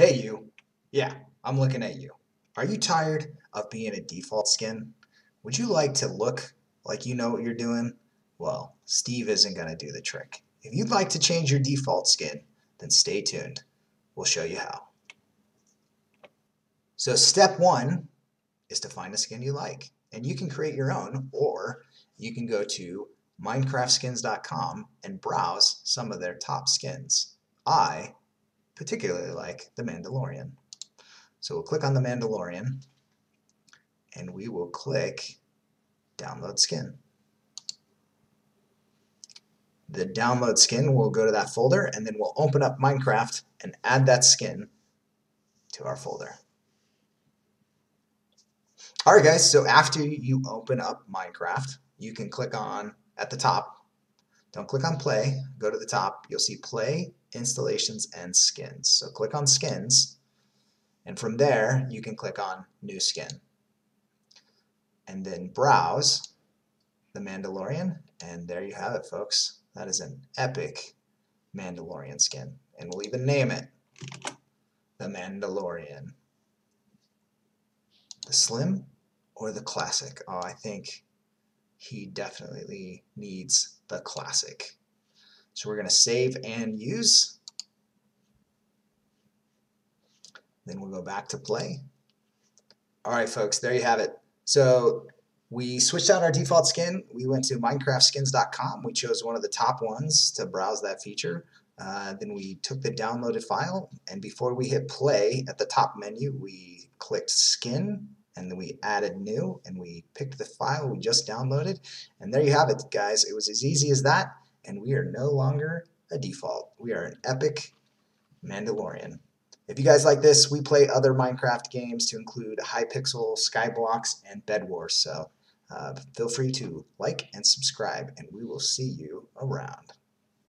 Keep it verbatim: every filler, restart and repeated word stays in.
Hey you. Yeah, I'm looking at you. Are you tired of being a default skin? Would you like to look like you know what you're doing? Well, Steve isn't going to do the trick. If you'd like to change your default skin, then stay tuned. We'll show you how. So step one is to find a skin you like. And you can create your own, or you can go to minecraft skins dot com and browse some of their top skins. I particularly like the Mandalorian. So we'll click on the Mandalorian and we will click download skin. The download skin will go to that folder and then we'll open up Minecraft and add that skin to our folder. Alright guys, so after you open up Minecraft, you can click on at the top. Don't click on play, go to the top, you'll see play, installations, and skins. So click on skins, and from there you can click on new skin. And then browse the Mandalorian, and there you have it folks. That is an epic Mandalorian skin. And we'll even name it the Mandalorian. The slim or the classic? Oh, I think he definitely needs the classic. So we're going to save and use. Then we'll go back to play. Alright folks, there you have it. So we switched out our default skin. We went to minecraft skins dot com. We chose one of the top ones to browse that feature. Uh, then we took the downloaded file, and before we hit play at the top menu, we clicked skin, and then we added new, and we picked the file we just downloaded. And there you have it, guys. It was as easy as that. And we are no longer a default. We are an epic Mandalorian. If you guys like this, we play other Minecraft games to include Hypixel, Skyblocks, and Bedwars. So uh, feel free to like and subscribe, and we will see you around.